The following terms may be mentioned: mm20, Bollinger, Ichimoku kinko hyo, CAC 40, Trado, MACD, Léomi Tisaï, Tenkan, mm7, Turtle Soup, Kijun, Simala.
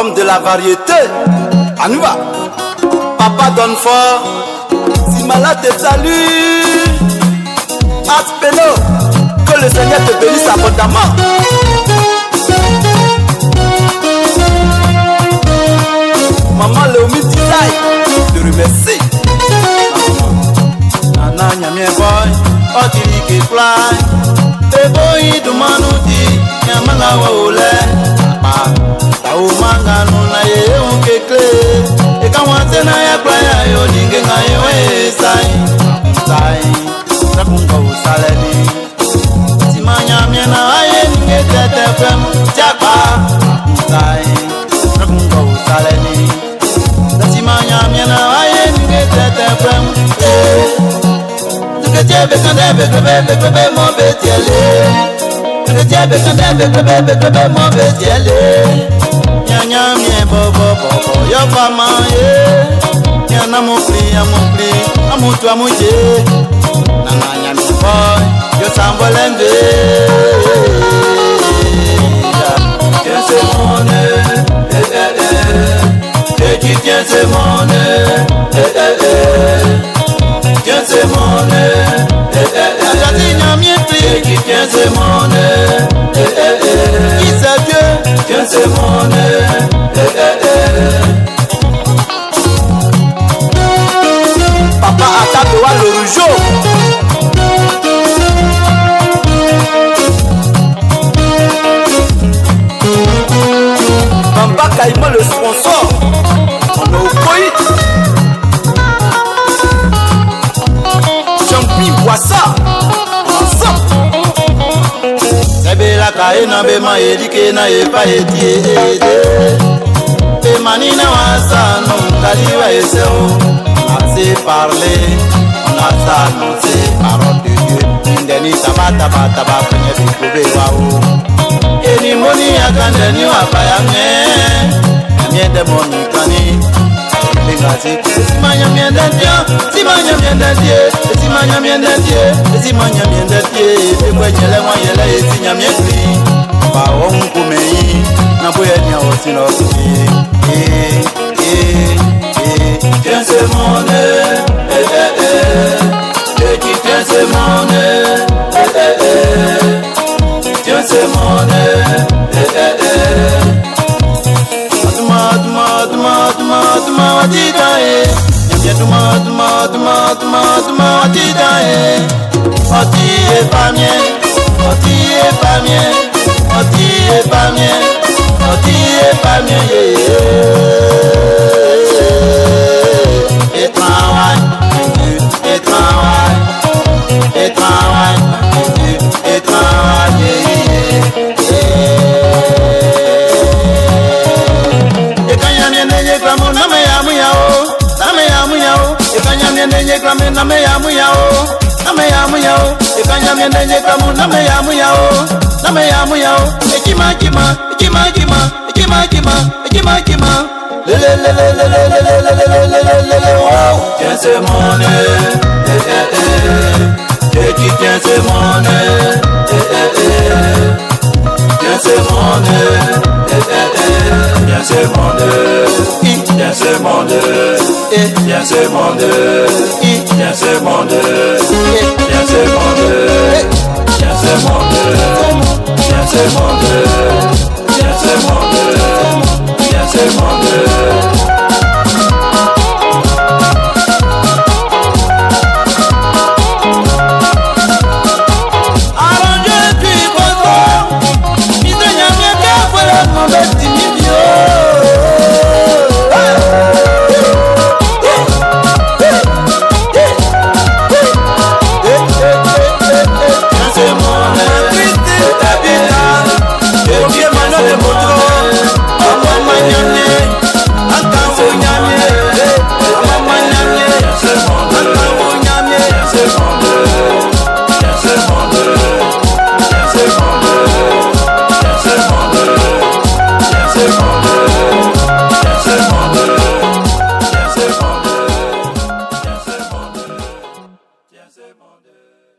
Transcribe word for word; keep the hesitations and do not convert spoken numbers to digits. l'homme de la variété. À nous va. Papa donne fort. Simala te salue. Aspeno, que le Seigneur te bénisse abondamment. Maman Léomi Tisaï, je te remercie. Nana nyamie boy, otiri ki fly. Te boy du manuti, nyamanga wa ole. Papa, ta umanga nuna ye ukekle. Eka wante na ya playa yo ninge nga yewe sai. Sai, sakunga usaleni. Sima nyamie na aye ninge tete fem chapa. Sai, sakunga usaleni. C'est mon nez, eh eh eh. Tiens c'est mon nez, eh eh eh. Qui tient c'est mon nez, eh eh eh. Qui c'est Dieu, tiens c'est mon nez, eh eh eh. Papa attaque le rougeau. Papa Caïmo le sponsor. Kaena be ma edike na e pa edie e manina wasa no kaliwa ese o c'est parler on a annoncé parole de Dieu ndeni tabata bata ba penye bikube wa o eni moni akande ni wa pa yame miende moni kani ngati simanya miende ndio simanya miende ndio simanya miende ndio simanya miende ndio e kwanyele wanyele e simanya miende. Papa on kumei na boya ni osino eh eh eh tiens ce monde eh eh eh qui tiens ce monde eh eh eh tiens ce monde eh eh eh atmat mat mat mat mat didae ya mat mat mat mat mat didae ati e pa mien ati e pa mien. Oh, tu es pas mien, oh, tu es pas mien, yeah. Et travaille, et travaille, et travaille, et travaille, yeah. Et quand y'a mien, y'a que la moune, n'a me y'a mouyao, n'a me y'a mouyao. Et quand y'a mien, y'a que la moune, n'a me y'a mouyao, n'a me y'a mouyao. Et quand y'a mien, y'a que la moune, n'a me y'a mouyao. Nama ya muyao, ekima kima, ekima kima, ekima kima, ekima kima. Le le le le le le le le le le le. Wow, tiens ce monde, eh eh eh. Et qui tient ce monde, eh eh eh. Tiens ce monde, eh eh eh. Tiens ce monde, tiens ce monde, tiens ce monde, tiens ce monde, tiens ce monde, tiens ce monde. Tiens ce monde, tiens ce monde, tiens ce monde. Arrangez puis votre mi de nyamia que voilà mon bête milieu. Tiens ce monde. Yes, I'm on the